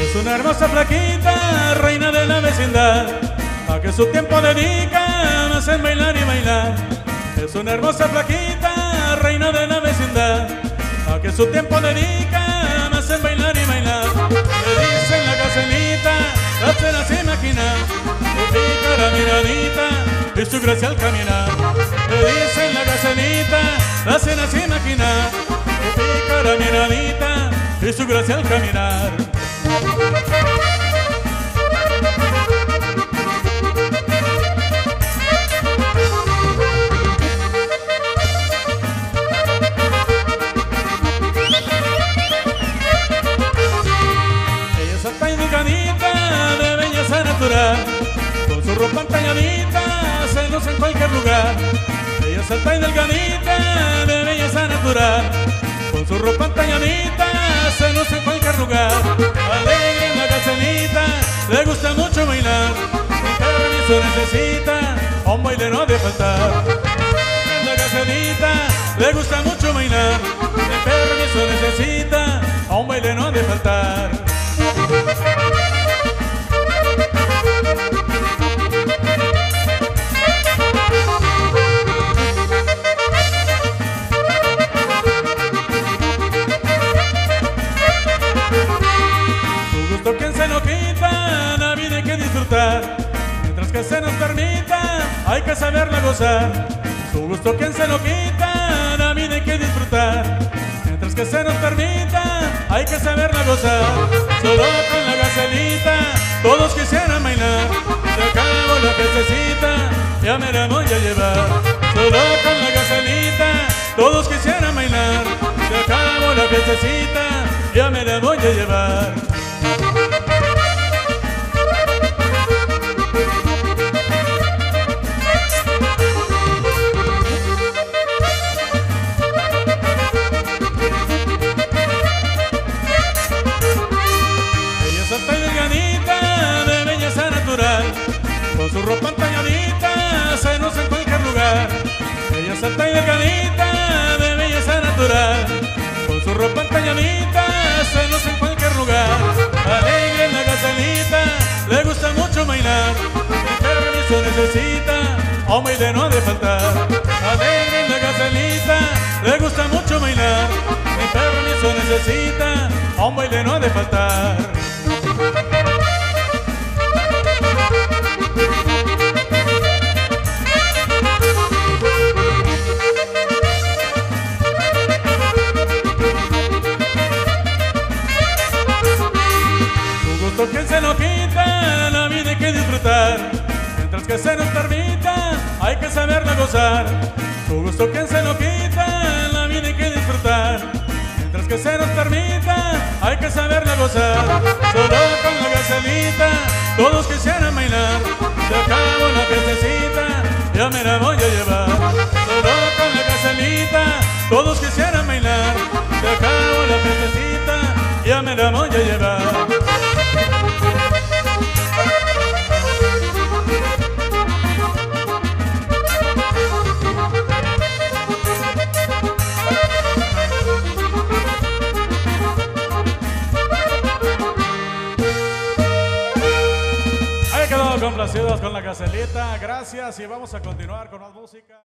Es una hermosa flaquita, reina de la vecindad, a que su tiempo dedican a hacer bailar y bailar. Es una hermosa flaquita, reina de la vecindad, a que su tiempo dedican a hacer bailar y bailar. Le dicen la gacelita, no se las imagina, su pícara miradita y su gracia al caminar. Le dicen la gacelita, no se las imagina, su pícara miradita y su gracia al caminar. Ella es alta y delgadita, de belleza natural, con su ropa entalladita se luce en cualquier lugar. Ella es alta y delgadita, de belleza natural, con su ropa entalladita se luce en cualquier lugar. Alegre la gacelita, le gusta mucho bailar, y permiso necesita, a un baile no ha de faltar. Alegre la gacelita, le gusta mucho bailar, y permiso necesita, a un baile no ha de faltar. Mientras que se nos permita, hay que saberla gozar. Su gusto quien se lo quita, la vida hay que disfrutar. Mientras que se nos permita, hay que saberla gozar. Solo con la gacelita, todos quisieran bailar. Se acabó la fiestecita, ya me la voy a llevar. Solo con la gacelita, todos quisieran bailar. Se acabó la fiestecita, ya me la voy a llevar. Con su ropa entalladita se luce en cualquier lugar. Ella es alta y delgadita, de belleza natural, con su ropa entalladita se luce en cualquier lugar. Alegre la gacelita, le gusta mucho bailar, y permiso necesita, a un baile no ha de faltar. Alegre la gacelita, le gusta mucho bailar, y permiso necesita, a un baile no ha de faltar. Quien se lo quita, la vida hay que disfrutar. Mientras que se nos permita, hay que saberla gozar. Su gusto quien se lo quita, la vida hay que disfrutar. Mientras que se nos permita, hay que saberla gozar. Solo con la gacelita, todos quisieran bailar. Se acabó la fiestecita, ya me la voy a llevar. Solo con la gacelita, todos quisieran bailar. Se acabó la fiestecita, ya me la voy a llevar. Complacidos con la gacelita, gracias y vamos a continuar con más música.